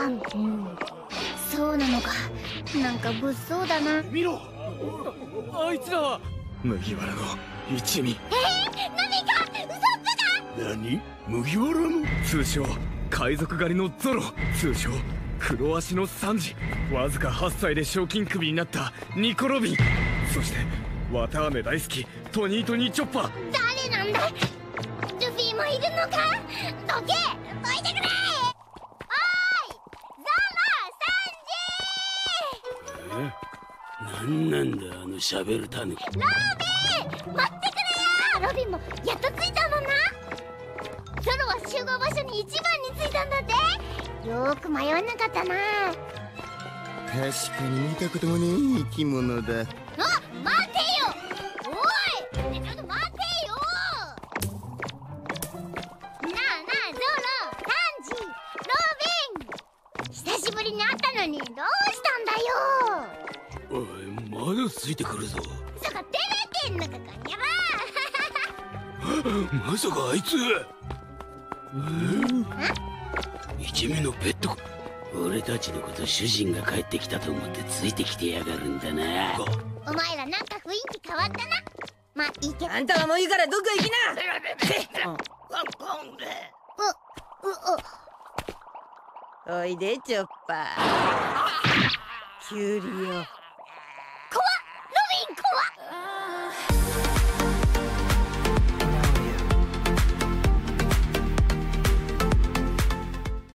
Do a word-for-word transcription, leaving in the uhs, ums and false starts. あん、うん、そうなのか。なんか物騒だな。見ろ、あいつらは麦わらの一味。えー、何かウソップだ。何、麦わらの通称海賊狩りのゾロ、通称黒足のサンジ、わずかはっさいで賞金首になったニコ・ロビン、そして綿あめ大好きトニートニー・チョッパー。誰なんだ。ルフィもいるのか。どけ、どいてくれ。おいゾロ、サンジ。え、何なんだあの喋るタヌキ。ロビン、待ってくれよ。ロビンもやっと着いたもんな。ゾロは集合場所に一番に着いたんだって。よーく迷わなかったな。確かに見たこともねえ生き物だ。あ、待てよ。おい、ちょっと待てよ。なあなあゾロ、サンジ、ロビン、久しぶりに会ったのにどうしたんだよ。おい、まだついてくるぞ。そこ出れてんのか、こにゃら。まさかあいつ、うん、一味のペット。俺たちのこと主人が帰ってきたと思ってついてきてやがるんだな。お前らなんか雰囲気変わったな。まあいいけど、あんたはもういいからどこ行きな。おいでチョッパー。キュウリよ。